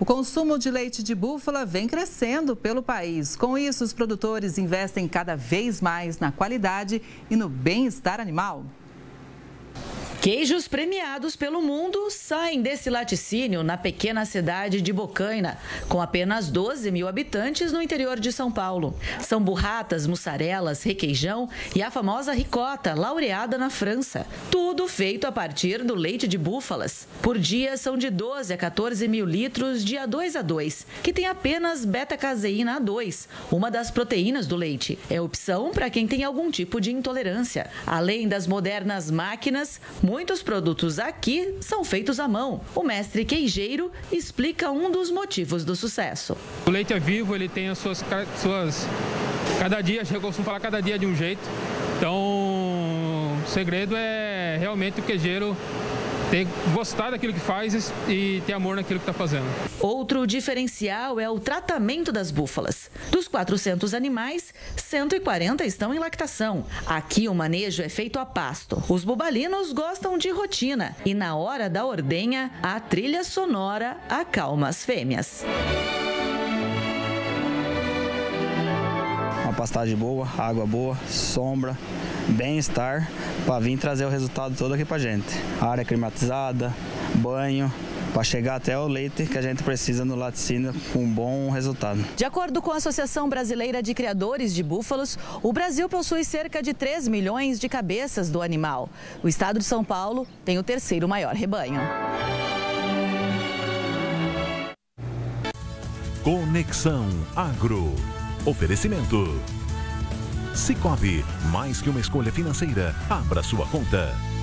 O consumo de leite de búfala vem crescendo pelo país. Com isso, os produtores investem cada vez mais na qualidade e no bem-estar animal. Queijos premiados pelo mundo saem desse laticínio na pequena cidade de Bocaina, com apenas 12 mil habitantes no interior de São Paulo. São burratas, mussarelas, requeijão e a famosa ricota, laureada na França. Tudo feito a partir do leite de búfalas. Por dia são de 12 a 14 mil litros de A2, que tem apenas beta-caseína A2, uma das proteínas do leite. É opção para quem tem algum tipo de intolerância. Além das modernas máquinas, muitos produtos aqui são feitos à mão. O mestre queijeiro explica um dos motivos do sucesso. O leite é vivo, ele tem as suas... Cada dia, eu costumo falar, cada dia de um jeito. Então, o segredo é realmente o queijeiro ter gostar daquilo que faz e ter amor naquilo que está fazendo. Outro diferencial é o tratamento das búfalas. Dos 400 animais, 140 estão em lactação. Aqui o manejo é feito a pasto. Os bubalinos gostam de rotina e na hora da ordenha, a trilha sonora acalma as fêmeas. Uma pastagem boa, água boa, sombra, bem-estar, para vir trazer o resultado todo aqui para a gente. Área climatizada, banho, para chegar até o leite que a gente precisa no laticínio com um bom resultado. De acordo com a Associação Brasileira de Criadores de Búfalos, o Brasil possui cerca de 3 milhões de cabeças do animal. O estado de São Paulo tem o terceiro maior rebanho. Conexão Agro. Oferecimento. SICOB, mais que uma escolha financeira, abra sua conta.